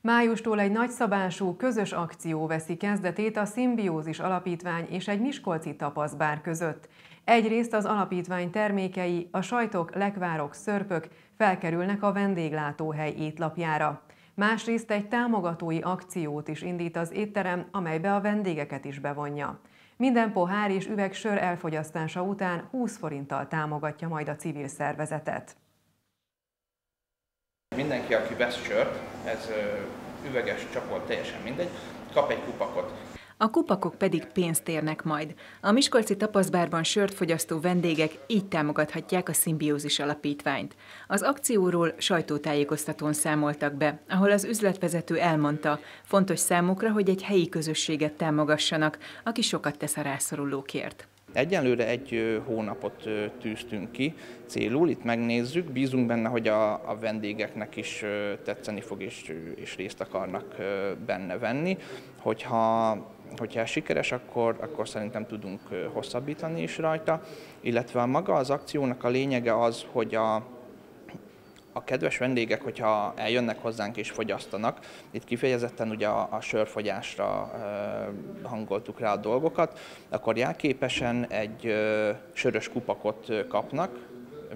Májustól egy nagyszabású, közös akció veszi kezdetét a Szimbiózis Alapítvány és egy miskolci tapaszbár között. Egyrészt az alapítvány termékei, a sajtok, lekvárok, szörpök felkerülnek a vendéglátóhely étlapjára. Másrészt egy támogatói akciót is indít az étterem, amelybe a vendégeket is bevonja. Minden pohár és üveg sör elfogyasztása után 20 forinttal támogatja majd a civil szervezetet. Mindenki, aki vesz sört, ez üveges, csapor, teljesen mindegy, kap egy kupakot. A kupakok pedig pénzt érnek majd. A miskolci tapaszbárban sört fogyasztó vendégek így támogathatják a Szimbiózis Alapítványt. Az akcióról sajtótájékoztatón számoltak be, ahol az üzletvezető elmondta, fontos számukra, hogy egy helyi közösséget támogassanak, aki sokat tesz a rászorulókért. Egyelőre egy hónapot tűztünk ki célul, itt megnézzük, bízunk benne, hogy a vendégeknek is tetszeni fog és részt akarnak benne venni. Hogyha sikeres, akkor szerintem tudunk hosszabbítani is rajta, illetve maga az akciónak a lényege az, hogy a kedves vendégek, hogyha eljönnek hozzánk és fogyasztanak, itt kifejezetten ugye a sörfogyásra hangoltuk rá a dolgokat, akkor jelképesen egy sörös kupakot kapnak,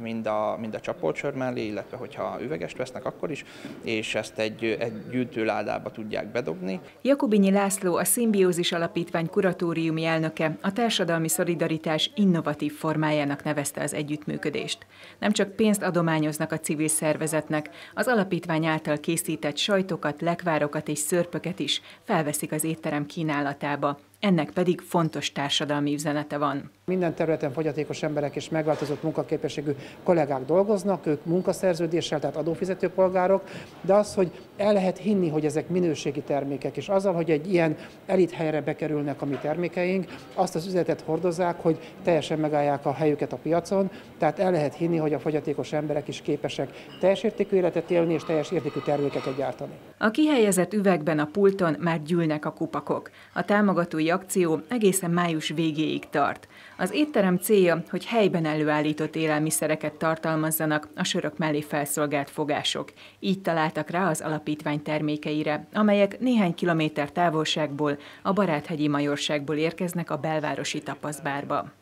mind a csapoltsör mellé, illetve hogyha üvegest vesznek, akkor is, és ezt egy gyűjtőládába tudják bedobni. Jakubinyi László, a Szimbiózis Alapítvány kuratóriumi elnöke a társadalmi szolidaritás innovatív formájának nevezte az együttműködést. Nem csak pénzt adományoznak a civil szervezetnek, az alapítvány által készített sajtokat, lekvárokat és szörpöket is felveszik az étterem kínálatába. Ennek pedig fontos társadalmi üzenete van. Minden területen fogyatékos emberek és megváltozott munkaképességű kollégák dolgoznak, ők munkaszerződéssel, tehát adófizető polgárok, de az, hogy el lehet hinni, hogy ezek minőségi termékek, és azzal, hogy egy ilyen elit helyre bekerülnek a mi termékeink, azt az üzletet hordozzák, hogy teljesen megállják a helyüket a piacon, tehát el lehet hinni, hogy a fogyatékos emberek is képesek teljes értékű életet élni és teljes értékű termékeket gyártani. A kihelyezett üvegben a pulton már gyűlnek a kupakok. A támogatói akció egészen május végéig tart. Az étterem célja, hogy helyben előállított élelmiszereket tartalmazzanak a sörök mellé felszolgált fogások. Így találtak rá az alapítvány termékeire, amelyek néhány kilométer távolságból, a Baráthegyi Majorságból érkeznek a belvárosi tapaszbárba.